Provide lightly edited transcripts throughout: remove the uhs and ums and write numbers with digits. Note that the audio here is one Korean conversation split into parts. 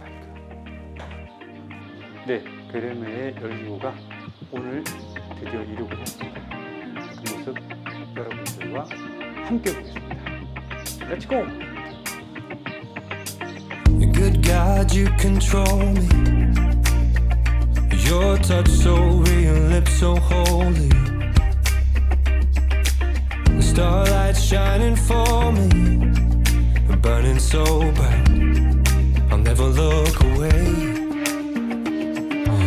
발칵. 네, 그레메의 연구가 오늘 드디어 이루고 있습니다. 그 모습 여러분들과 함께 보겠습니다. Let's go! Good God, you control me. Your touch so real, lips so holy. The starlight shining for me, burning so bright. I'll never look away.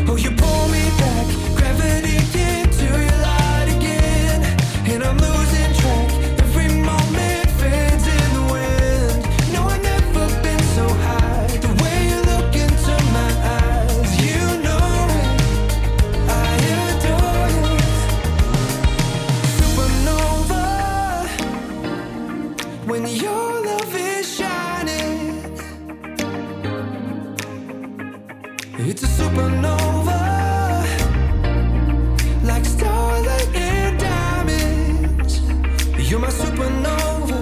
Oh, you pull me back, gravity into your light again, and I'm losing track. Every moment fades in the wind. No, I've never been so high. The way you look into my eyes, you know it. I adore you. Supernova, when you're. It's a supernova, like starlight and diamonds. You're my supernova,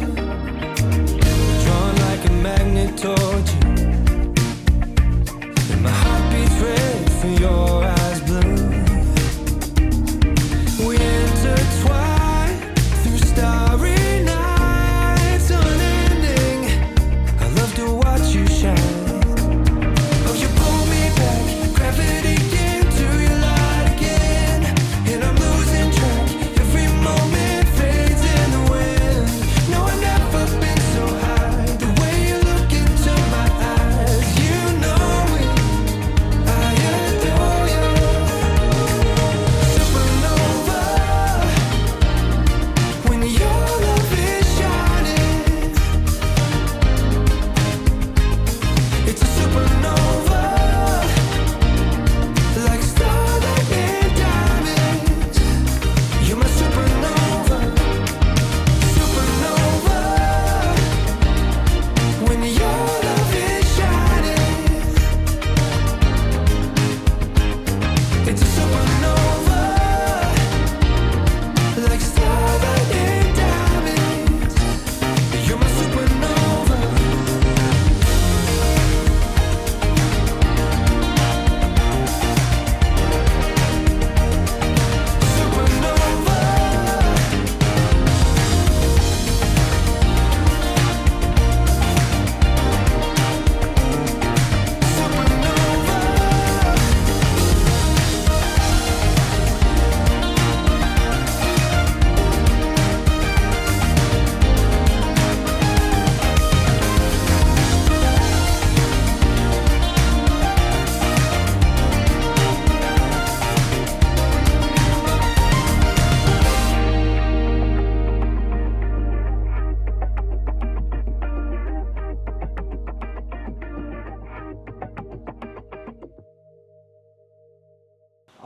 drawn like a magnet toward you. And my heart beats red for your eyes blue. We intertwine through starry nights unending. I love to watch you shine.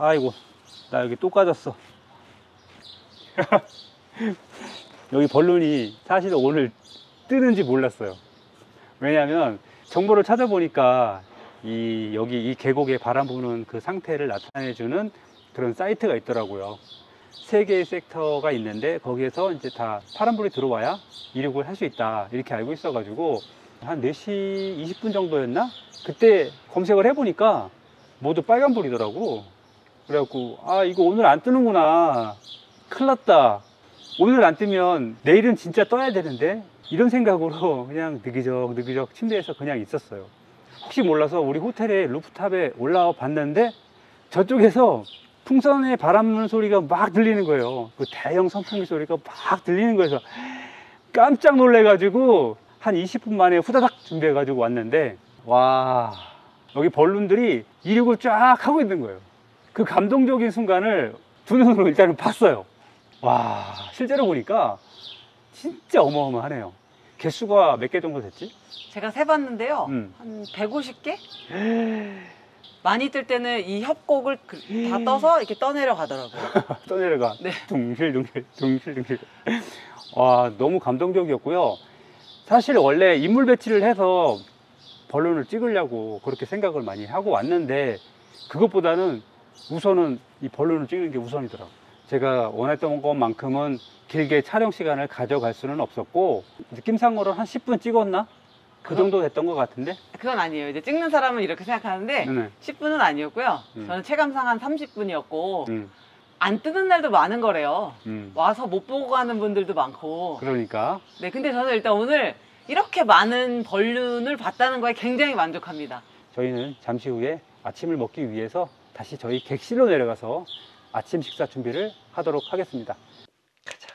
아이고, 나 여기 또 까졌어. 여기 벌룬이 사실 오늘 뜨는지 몰랐어요. 왜냐하면 정보를 찾아보니까 여기 이 계곡에 바람 부는 그 상태를 나타내주는 그런 사이트가 있더라고요. 세 개의 섹터가 있는데 거기에서 이제 다 파란불이 들어와야 이륙을 할 수 있다, 이렇게 알고 있어가지고 한 4시 20분 정도였나? 그때 검색을 해보니까 모두 빨간불이더라고. 그래갖고 아, 이거 오늘 안 뜨는구나, 큰일 났다, 오늘 안 뜨면 내일은 진짜 떠야 되는데, 이런 생각으로 그냥 느기적느기적 침대에서 그냥 있었어요. 혹시 몰라서 우리 호텔의 루프탑에 올라와 봤는데 저쪽에서 풍선에 바람 부는 소리가 막 들리는 거예요. 그 대형 선풍기 소리가 막 들리는 거에서 깜짝 놀래가지고 한 20분 만에 후다닥 준비해가지고 왔는데, 와, 여기 벌룬들이 이륙을 쫙 하고 있는 거예요. 그 감동적인 순간을 두 눈으로 일단은 봤어요. 와, 실제로 보니까 진짜 어마어마하네요. 개수가 몇 개 정도 됐지? 제가 세봤는데요. 한 150개? 많이 뜰 때는 이 협곡을 다 떠서 이렇게 떠내려가더라고요. 떠내려가? 네. 둥실둥실, 둥실둥실. 와, 너무 감동적이었고요. 사실 원래 인물 배치를 해서 벌룬을 찍으려고 그렇게 생각을 많이 하고 왔는데, 그것보다는 우선은 이 벌룬을 찍는 게 우선이더라고요. 제가 원했던 것만큼은 길게 촬영 시간을 가져갈 수는 없었고, 느낌상으로 한 10분 찍었나? 그 정도 됐던 것 같은데? 그건 아니에요. 이제 찍는 사람은 이렇게 생각하는데 10분은 아니었고요. 저는 체감상 한 30분이었고 안 뜨는 날도 많은 거래요. 와서 못 보고 가는 분들도 많고. 그러니까. 네, 근데 저는 일단 오늘 이렇게 많은 벌룬을 봤다는 거에 굉장히 만족합니다. 저희는 잠시 후에 아침을 먹기 위해서 다시 저희 객실로 내려가서 아침 식사 준비를 하도록 하겠습니다. 가자.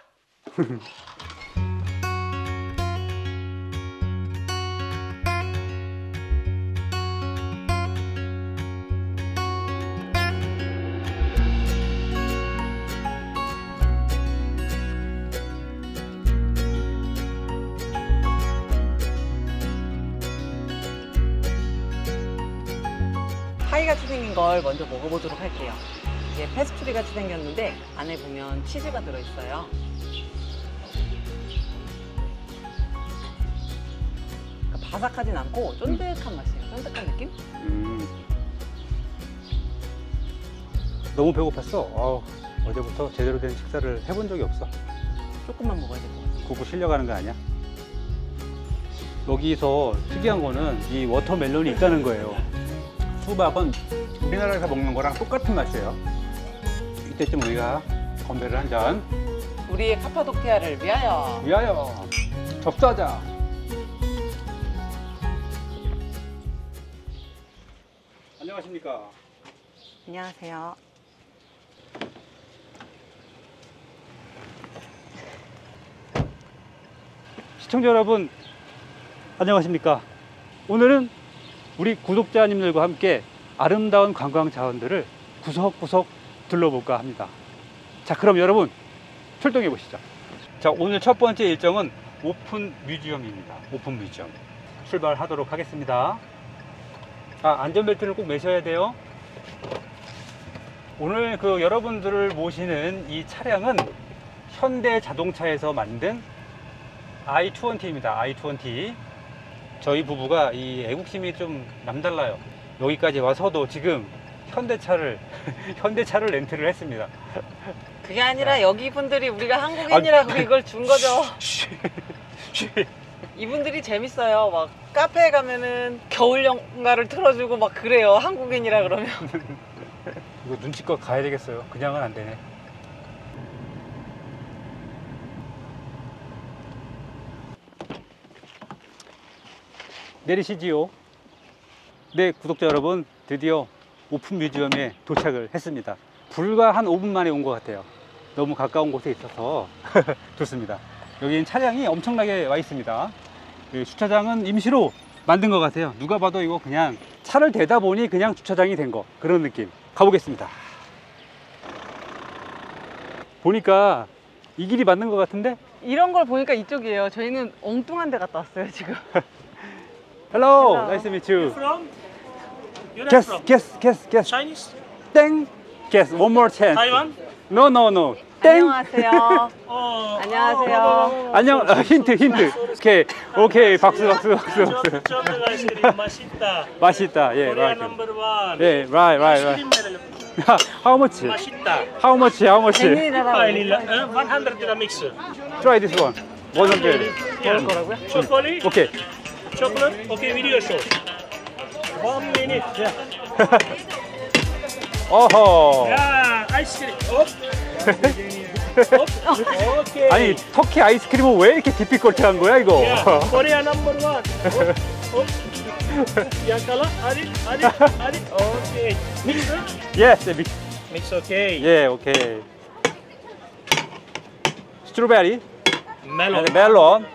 파이 같이 생긴 걸 먼저 먹어보도록 할게요. 이게 패스트리 같이 생겼는데 안에 보면 치즈가 들어있어요. 그러니까 바삭하진 않고 쫀득한 맛이에요. 쫀득한 느낌? 너무 배고팠어. 어제부터 제대로 된 식사를 해본 적이 없어. 조금만 먹어야 될 것 같아. 굽고 실려가는 거 아니야? 여기서 특이한 거는 이 워터멜론이 있다는 거예요. 수박은 우리나라에서 먹는 거랑 똑같은 맛이에요. 이때쯤 우리가 건배를 한 잔. 우리의 카파도키아를 위하여. 위하여. 접수하자. 안녕하십니까. 안녕하세요. 시청자 여러분, 안녕하십니까. 오늘은 우리 구독자님들과 함께 아름다운 관광 자원들을 구석구석 둘러볼까 합니다. 자, 그럼 여러분 출동해 보시죠. 자, 오늘 첫 번째 일정은 오픈 뮤지엄입니다. 오픈 뮤지엄 출발하도록 하겠습니다. 안전벨트를 꼭 매셔야 돼요. 오늘 그 여러분들을 모시는 이 차량은 현대 자동차에서 만든 i20입니다. i20. 저희 부부가 이 애국심이 좀 남달라요. 여기까지 와서도 지금 현대차를 렌트를 했습니다. 그게 아니라 여기 분들이 우리가 한국인이라고 이걸 준 거죠. 이분들이 재밌어요. 막 카페에 가면은 겨울 영화를 틀어주고 막 그래요. 한국인이라 그러면. 이거 눈치껏 가야 되겠어요. 그냥은 안 되네. 내리시지요. 네, 구독자 여러분, 드디어 오픈 뮤지엄에 도착을 했습니다. 불과 한 5분 만에 온 것 같아요. 너무 가까운 곳에 있어서 좋습니다. 여기는 차량이 엄청나게 와 있습니다. 주차장은 임시로 만든 것 같아요. 누가 봐도 이거 그냥 차를 대다 보니 그냥 주차장이 된 거, 그런 느낌. 가보겠습니다. 보니까 이 길이 맞는 것 같은데? 이런 걸 보니까 이쪽이에요. 저희는 엉뚱한 데 갔다 왔어요 지금. Hello. Hello, nice to meet you. You're guess, from? Guess. Chinese? Dang. Guess, one more chance. Taiwan? No. Dang. 안녕하세요. 안녕하세요. 안녕. 힌트. 오케이. 박수. 맛있다. 맛있다. 예, right. Number one. 예, right. How much? 100 dirham mix. Try this one. Okay. Chocolate? Okay, video show. 1 minute. Yeah. Oh. Yeah, ice cream. Oh. Okay. 아니, 터키 아이스크림은 왜 이렇게 디피컬트한 거야, 이거? Yeah. Korea number one. 약간 아리. Okay. Mix? Yes, mix. Okay. Yeah, okay. Strawberry. Melon.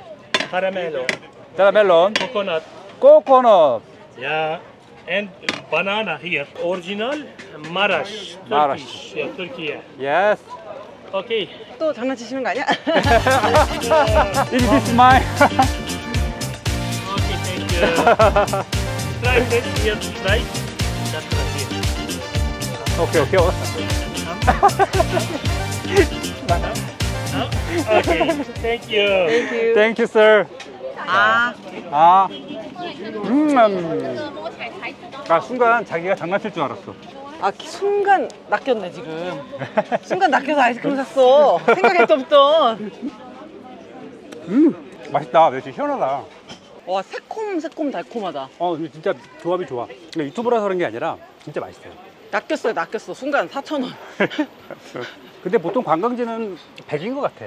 Caramel. Melon, coconut, yeah, and banana here. Original Maraş, yeah, Turkey. Yes. Okay. 또 장난치시는 거 아니야? This is mine. Okay, thank you. Try this here, try. That's right. Okay. Okay, thank you. Thank you, sir. 순간 자기가 장난칠 줄 알았어. 순간 낚였네 지금. 순간 낚여서 아이스크림 샀어. 생각했던. 맛있다. 왜 이렇게 시원하다. 와, 새콤새콤 달콤하다. 진짜 조합이 좋아. 근데 유튜브라서 그런 게 아니라 진짜 맛있어요. 낚였어요, 낚였어. 순간 4,000원. 근데 보통 관광지는 100인 것 같아.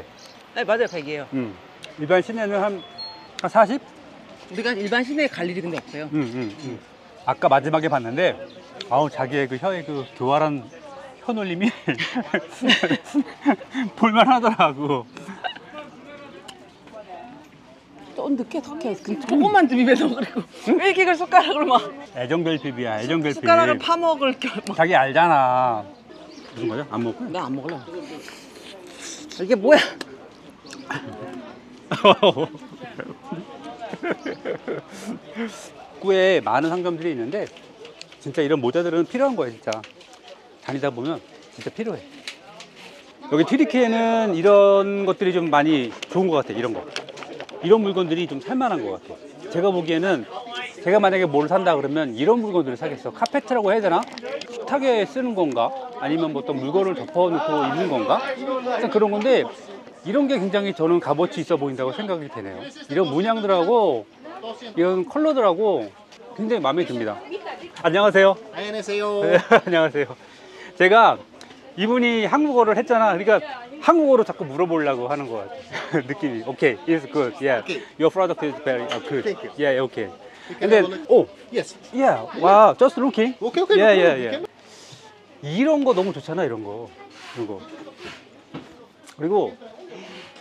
네, 맞아요. 100이에요. 일반 시내는 한 40? 우리가 일반 시내에 갈 일이 근데 없어요. 아까 마지막에 봤는데, 아우, 자기의 그 혀의 그 교활한 혀놀림이 볼만하더라고. 쫀득해, 덕해. 조금만 좀 입에서 그리고 일기를 숟가락으로 막. 애정결핍이야, 애정결핍. 숟가락을 파먹을 결. 자기 알잖아. 무슨 거야? 안 먹을 거야? 나 안 먹을래. 이게 뭐야? 북구에 많은 상점들이 있는데 진짜 이런 모자들은 필요한 거야. 진짜 다니다 보면 진짜 필요해. 여기 튀르키예는 이런 것들이 좀 많이 좋은 것 같아. 이런 거, 이런 물건들이 좀 살만한 것 같아. 제가 보기에는 제가 만약에 뭘 산다 그러면 이런 물건들을 사겠어. 카페트라고 해야 되나? 식탁에 쓰는 건가? 아니면 어떤 물건을 덮어놓고 입는 건가? 그런 건데 이런 게 굉장히 저는 값어치 있어 보인다고 생각이 되네요. 이런 문양들하고 이런 컬러들하고 굉장히 마음에 듭니다. 안녕하세요. 안녕하세요. 네, 안녕하세요. 제가 이분이 한국어를 했잖아. 그러니까 한국어로 자꾸 물어보려고 하는 것 같아요. 느낌이. 오케이, okay, it's good. Yeah. Okay. Your product is very good. Thank you. Yeah, okay. And then, oh, yes. Yeah. Wow. Just looking. Okay, okay. Yeah, yeah, yeah. 이런 거 너무 좋잖아. 이런 거. 이런 거. 그리고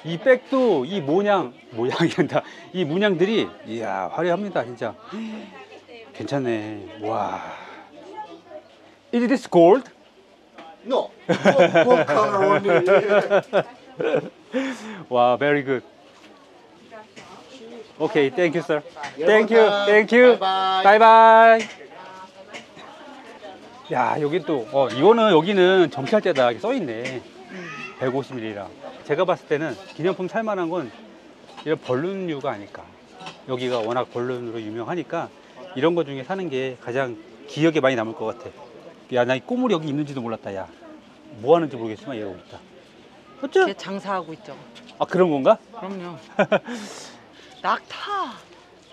이 백도 이 모양이란다. 이 문양들이, 이야, 화려합니다. 진짜 괜찮네. 와. Is this gold? No. Gold color only. 와, very good. Okay, thank you, sir. Thank you, thank you. Bye bye. 야, 여기 또, 이거는 여기는 정찰제다 써있네. 150ml라. 제가 봤을 때는 기념품 살만한 건 이런 벌룬류가 아닐까. 여기가 워낙 벌룬으로 유명하니까 이런 거 중에 사는 게 가장 기억에 많이 남을 것 같아. 야, 나 이 꼬물이 여기 있는지도 몰랐다. 야, 뭐 하는지 모르겠지만 얘 여기 있다. 그쵸? 걔 장사하고 있죠. 아, 그런 건가? 그럼요. 낙타.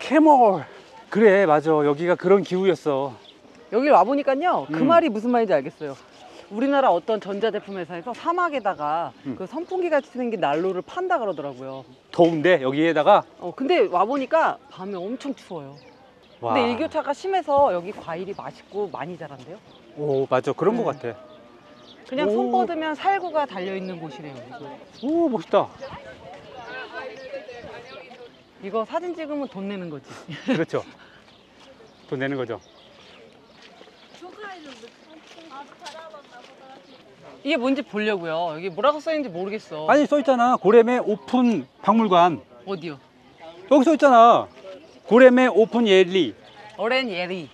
캐멀. 그래, 맞아. 여기가 그런 기후였어. 여기 와보니까요. 그 말이 무슨 말인지 알겠어요. 우리나라 어떤 전자제품 회사에서 사막에다가 그 선풍기같이 생긴 난로를 판다 그러더라고요. 더운데 여기에다가? 근데 와보니까 밤에 엄청 추워요. 와. 근데 일교차가 심해서 여기 과일이 맛있고 많이 자란대요. 오, 맞아. 그런 거 같아. 그냥 오. 손 뻗으면 살구가 달려있는 곳이래요. 이거. 오, 멋있다. 이거 사진 찍으면 돈 내는 거지. 그렇죠. 돈 내는 거죠. 이게 뭔지 보려고요. 여기 뭐라고 써있는지 모르겠어. 아니, 써있잖아. 고래매 오픈 박물관. 어디요? 여기 써있잖아. 고래매 오픈 예리. 오렌 예리.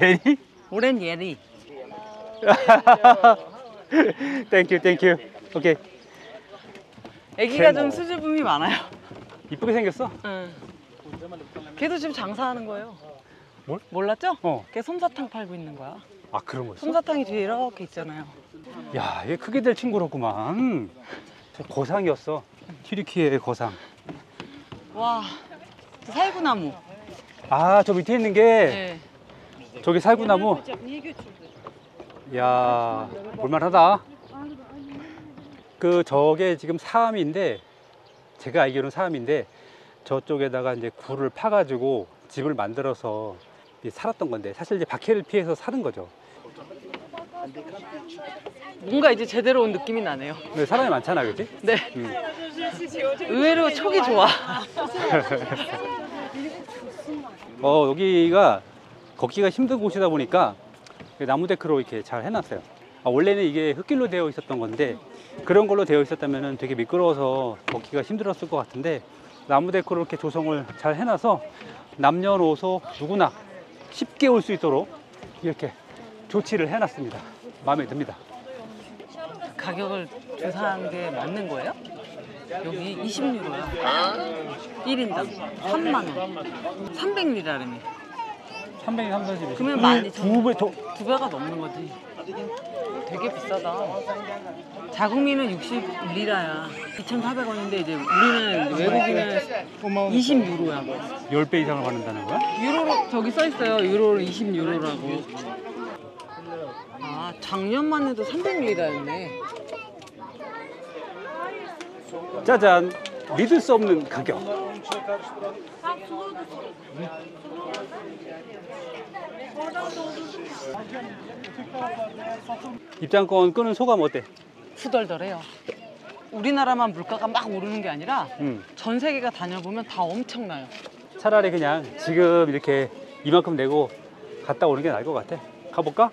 예리? 오렌 예리. 땡큐, 땡큐. 오케이. 애기가 좀 수줍음이 많아요. 이쁘게 생겼어? 응. 걔도 지금 장사하는 거예요. 뭘? 몰랐죠? 걔 솜사탕 팔고 있는 거야. 아, 그런 거였어? 솜사탕이 뒤에 이렇게 있잖아요. 야, 얘 크게 될 친구로구만. 거상이었어. 튀르키예의 거상. 와, 살구나무. 아, 저 밑에 있는 게. 네. 저기 살구나무. 이야, 볼만하다. 그 저게 지금 사암인데, 제가 알기로는 사암인데 저쪽에다가 이제 굴을 파가지고 집을 만들어서 살았던 건데, 사실 이제 박해를 피해서 사는 거죠. 뭔가 이제 제대로 온 느낌이 나네요. 네, 사람이 많잖아, 그치? 네. 의외로 촉이 좋아. 여기가 걷기가 힘든 곳이다 보니까 나무 데크로 이렇게 잘 해놨어요. 아, 원래는 이게 흙길로 되어 있었던 건데, 그런 걸로 되어 있었다면 되게 미끄러워서 걷기가 힘들었을 것 같은데, 나무 데크로 이렇게 조성을 잘 해놔서 남녀노소 누구나 쉽게 올 수 있도록 이렇게 조치를 해놨습니다. 마음에 듭니다. 가격을 조사한 게 맞는 거예요? 여기 20유로야. 1인당 3만 원. 300리라라며. 300, 340. 그러면 12,000원. 2배가 넘는 거지. 되게 비싸다. 자국민은 60리라야. 2,400원인데 이제 우리는 외국인은 20유로야. 10배 이상을 받는다는 거야? 유로로 저기 써 있어요. 유로로 20유로라고. 아, 작년만 해도 300리라였네. 짜잔. 믿을 수 없는 가격. 입장권 끄는 소감 어때? 후덜덜해요. 우리나라만 물가가 막 오르는 게 아니라 전 세계가 다녀보면 다 엄청나요. 차라리 그냥 지금 이렇게 이만큼 내고 갔다 오는 게 나을 것 같아. 가볼까?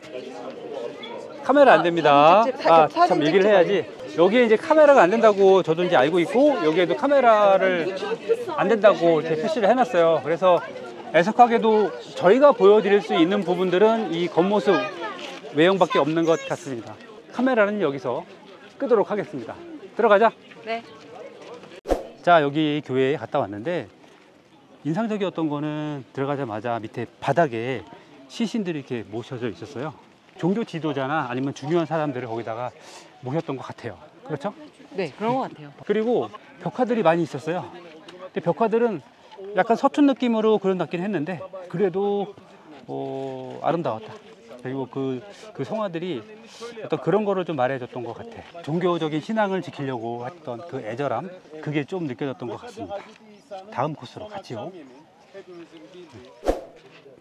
카메라 안 됩니다. 아, 참 얘기를 해야지. 여기에 이제 카메라가 안 된다고 저도 이제 알고 있고, 여기에도 카메라를 안 된다고 이렇게 표시를 해놨어요. 그래서 애석하게도 저희가 보여드릴 수 있는 부분들은 이 겉모습 외형밖에 없는 것 같습니다. 카메라는 여기서 끄도록 하겠습니다. 들어가자. 네. 자, 여기 교회에 갔다 왔는데 인상적이었던 거는 들어가자마자 밑에 바닥에 시신들이 이렇게 모셔져 있었어요. 종교 지도자나 아니면 중요한 사람들을 거기다가 모셨던 것 같아요. 그렇죠? 네, 그런 것 같아요. 그리고 벽화들이 많이 있었어요. 근데 벽화들은 약간 서툰 느낌으로 그려놨긴 했는데 그래도 아름다웠다. 그리고 그 성화들이 어떤 그런 거를 좀 말해줬던 것 같아. 종교적인 신앙을 지키려고 했던 그 애절함, 그게 좀 느껴졌던 것 같습니다. 다음 코스로 가지요.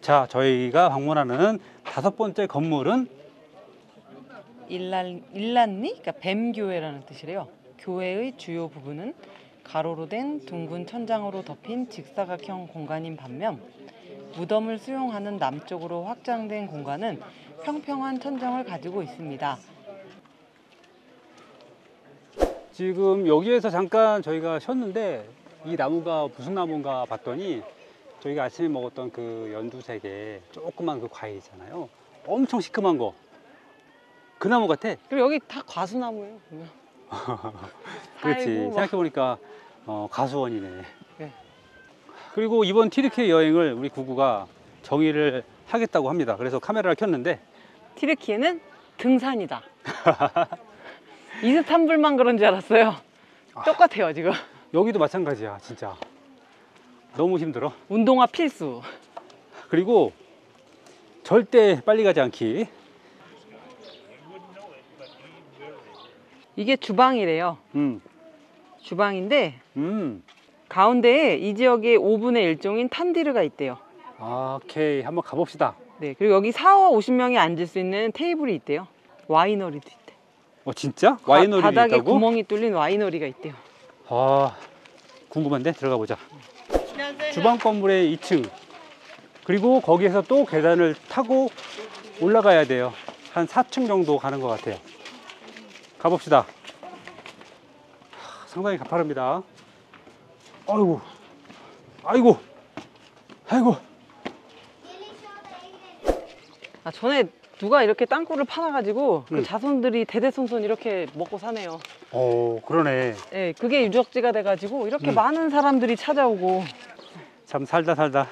자, 저희가 방문하는 5번째 건물은 일란니, 그러니까 뱀교회라는 뜻이래요. 교회의 주요 부분은 가로로 된 둥근 천장으로 덮인 직사각형 공간인 반면 무덤을 수용하는 남쪽으로 확장된 공간은 평평한 천정을 가지고 있습니다. 지금 여기에서 잠깐 저희가 쉬었는데 이 나무가 무슨 나무인가 봤더니 저희가 아침에 먹었던 그 연두색의 조그만 그 과일 있잖아요. 엄청 시큼한 거. 그 나무 같아. 그리고 여기 다 과수나무예요. 그렇지. 생각해보니까 과수원이네. 네. 그리고 이번 튀르키예 여행을 우리 구구가 정의를 하겠다고 합니다. 그래서 카메라를 켰는데 튀르키예는 등산이다. 이스탄불만 그런 줄 알았어요. 똑같아요 지금. 여기도 마찬가지야 진짜. 너무 힘들어. 운동화 필수. 그리고 절대 빨리 가지 않기. 이게 주방이래요. 주방인데 가운데에 이 지역의 5분의 1종인 탄디르가 있대요. 아, 오케이. 한번 가봅시다. 네, 그리고 여기 50명이 앉을 수 있는 테이블이 있대요. 와이너리도 있대. 어, 진짜? 와이너리도 있다고? 바닥에 구멍이 뚫린 와이너리가 있대요. 아, 궁금한데? 들어가 보자. 주방 건물의 2층. 그리고 거기에서 또 계단을 타고 올라가야 돼요. 한 4층 정도 가는 것 같아요. 가봅시다. 상당히 가파릅니다. 아이고, 아이고, 아이고. 아, 전에 누가 이렇게 땅굴을 파놔가지고 그 자손들이 대대손손 이렇게 먹고 사네요. 오, 그러네. 네, 그게 유적지가 돼가지고 이렇게 많은 사람들이 찾아오고. 참 살다.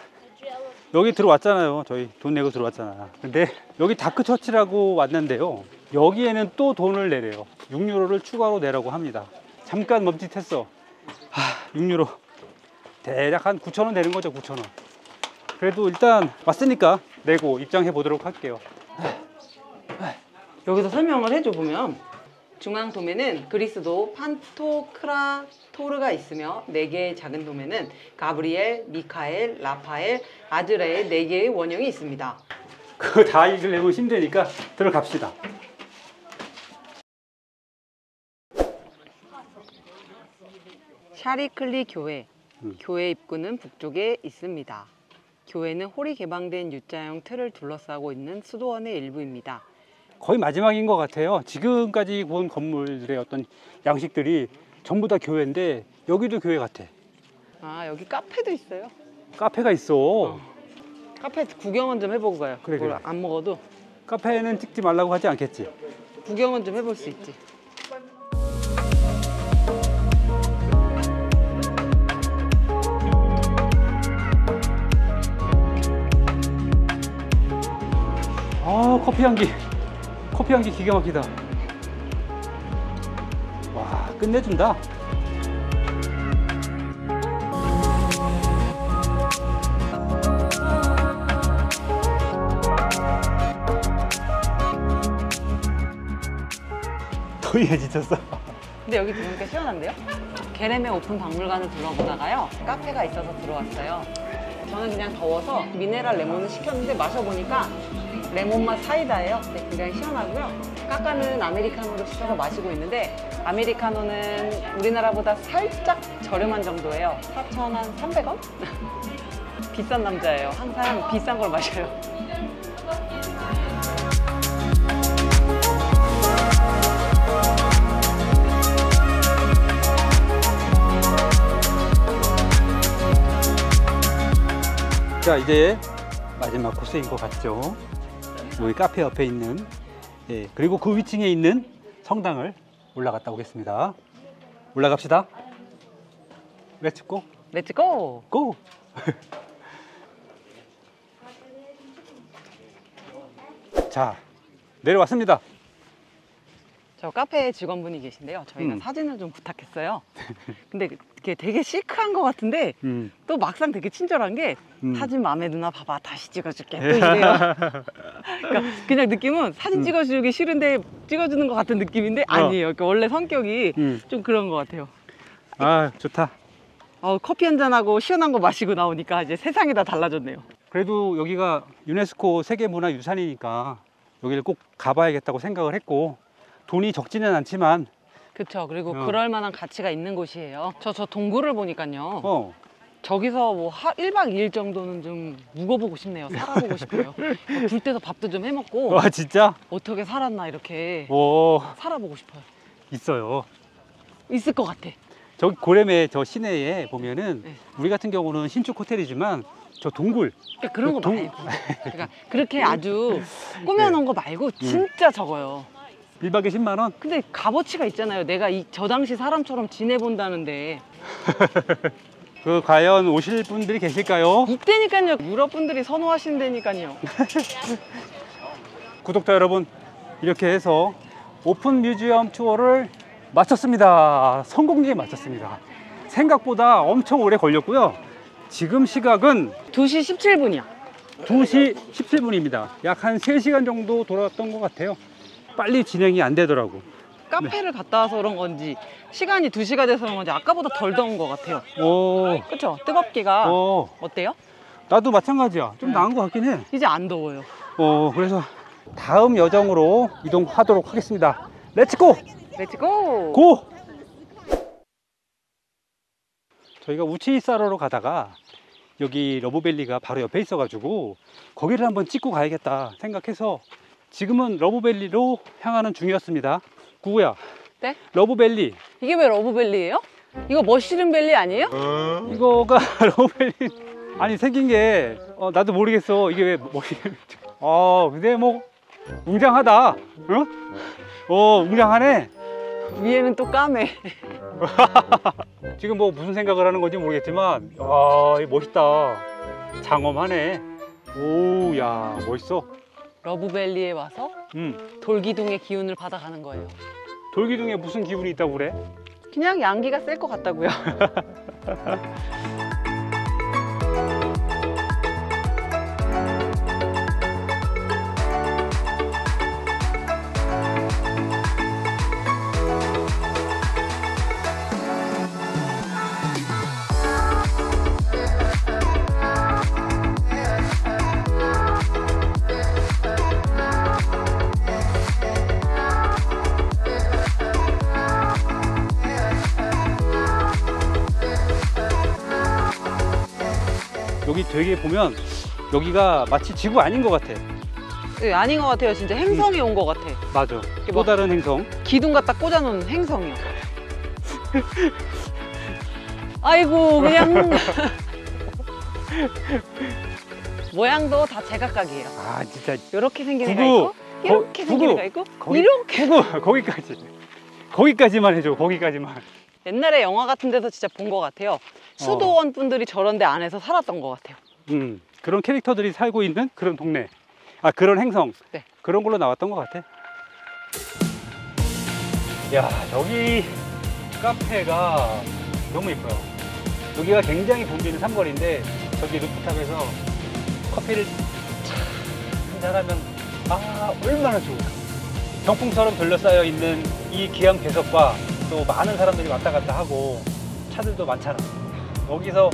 여기 들어왔잖아요. 저희 돈 내고 들어왔잖아. 근데 여기 다크처치라고 왔는데요. 여기에는 또 돈을 내래요. 6유로를 추가로 내라고 합니다. 잠깐 멈칫했어. 하, 6유로. 대략 한 9,000원 되는 거죠, 9,000원. 그래도 일단 왔으니까 내고 입장해 보도록 할게요. 여기서 설명을 해줘 보면 중앙 도매는 그리스도 판토크라토르가 있으며 4개의 작은 도매는 가브리엘, 미카엘, 라파엘, 아즈라엘 4개의 원형이 있습니다. 그거 다 읽으려면 힘드니까 들어갑시다. 샤리클리 교회. 교회 입구는 북쪽에 있습니다. 교회는 홀이 개방된 U자형 틀을 둘러싸고 있는 수도원의 일부입니다. 거의 마지막인 것 같아요. 지금까지 본 건물들의 어떤 양식들이 전부 다 교회인데 여기도 교회 같아. 아, 여기 카페도 있어요. 카페가 있어. 카페 구경은 좀 해보고 가요. 그래. 안 먹어도. 카페는 찍지 말라고 하지 않겠지? 구경은 좀 해볼 수 있지. 커피 향기 커피 향기 기가 막히다. 와, 끝내준다. 더위에 지쳤어. 근데 여기 들어오니까 시원한데요? 게레메 오픈 박물관을 둘러보다가요, 카페가 있어서 들어왔어요. 저는 그냥 더워서 미네랄 레몬을 시켰는데 마셔보니까 레몬맛 사이다예요. 네, 굉장히 시원하고요. 까까는 아메리카노를 시켜서 마시고 있는데 아메리카노는 우리나라보다 살짝 저렴한 정도예요. 4,300원? 비싼 남자예요. 항상 비싼 걸 마셔요. 자, 이제 마지막 코스인 것 같죠. 우리 카페 옆에 있는, 예, 그리고 그 위층에 있는 성당을 올라갔다 오겠습니다. 올라갑시다. Let's go. Let's go. Go. 자, 내려왔습니다. 저 카페 직원분이 계신데요. 저희가 사진을 좀 부탁했어요. 근데 이게 되게 시크한 것 같은데 또 막상 되게 친절한 게 사진 마음에 드나 봐봐, 다시 찍어줄게, 또 이래요. 그러니까 그냥 느낌은 사진 찍어주기 싫은데 찍어주는 것 같은 느낌인데 아니에요. 그러니까 원래 성격이 좀 그런 것 같아요. 아, 좋다. 커피 한잔하고 시원한 거 마시고 나오니까 이제 세상이 다 달라졌네요. 그래도 여기가 유네스코 세계문화유산이니까 여기를 꼭 가봐야겠다고 생각을 했고, 돈이 적지는 않지만, 그쵸, 그리고 그럴 만한 가치가 있는 곳이에요. 저 동굴을 보니까요, 저기서 뭐 1박 2일 정도는 좀 묵어보고 싶네요. 살아보고 싶어요. 굴 떼서 밥도 좀 해먹고. 와, 진짜? 어떻게 살았나 이렇게 살아보고 싶어요. 있어요. 있을 것 같아. 저기 고레메 저 시내에 보면은 우리 같은 경우는 신축 호텔이지만 저 동굴, 그러니까 그런 거 말고, 그러니까 그렇게 아주 꾸며놓은 거 말고 진짜 적어요. 1박에 10만 원? 근데 값어치가 있잖아요. 내가 저 당시 사람처럼 지내본다는데. 그 과연 오실 분들이 계실까요? 이때니까요. 유럽 분들이 선호하신 데니까요. 구독자 여러분, 이렇게 해서 오픈 뮤지엄 투어를 마쳤습니다. 성공리에 마쳤습니다. 생각보다 엄청 오래 걸렸고요. 지금 시각은 2시 17분이야 2시 17분입니다 약 한 3시간 정도 돌아왔던 것 같아요. 빨리 진행이 안 되더라고. 카페를 갔다 와서 그런 건지 시간이 2시가 돼서 그런 건지 아까보다 덜 더운 것 같아요. 그쵸? 뜨겁기가. 어때요? 나도 마찬가지야. 좀 나은 것 같긴 해. 이제 안 더워요. 그래서 다음 여정으로 이동하도록 하겠습니다. 렛츠고! 렛츠고! 고! 저희가 우치이사로로 가다가 여기 러브밸리가 바로 옆에 있어가지고 거기를 한번 찍고 가야겠다 생각해서 지금은 러브밸리로 향하는 중이었습니다. 구구야. 네? 러브밸리. 이게 왜 러브밸리예요? 이거 머쉬룸밸리 아니에요? 이거가 러브밸리. 아니, 생긴 게 나도 모르겠어. 이게 왜 머쉬룸. 근데 뭐 웅장하다. 응? 웅장하네. 위에는 또 까매. 지금 뭐 무슨 생각을 하는 건지 모르겠지만 멋있다. 장엄하네. 오, 야, 멋있어. 러브밸리에 와서 돌기둥의 기운을 받아가는 거예요. 돌기둥에 무슨 기운이 있다고 그래? 그냥 양기가 셀 것 같다고요. 여기 되게 보면 여기가 마치 지구 아닌 것 같아. 네, 아닌 것 같아요. 진짜 행성이 온 것 같아. 맞아. 또 다른 행성. 기둥 갖다 꽂아놓은 행성이요. 아이고, 그냥 모양도 다 제각각이에요. 아, 진짜. 이렇게 생긴 애가 있고, 이렇게 생긴 애가 있고, 이렇게. 거기까지. 거기까지만 해줘. 거기까지만. 옛날에 영화 같은 데서 진짜 본 것 같아요. 수도원 분들이 저런 데 안에서 살았던 것 같아요. 그런 캐릭터들이 살고 있는 그런 동네, 그런 행성, 네. 그런 걸로 나왔던 것 같아. 야, 여기 카페가 너무 예뻐요. 여기가 굉장히 붐비는 삼거리인데 저기 루프탑에서 커피를 한잔하면 아, 얼마나 좋을까. 병풍처럼 둘러싸여 있는 이 기암 괴석과 또 많은 사람들이 왔다 갔다 하고 차들도 많잖아. 여기서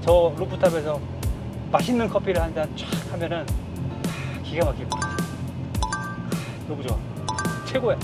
저 루프탑에서 맛있는 커피를 한 잔 쫙 하면은 기가 막힐 것 같아. 너무 좋아. 최고야.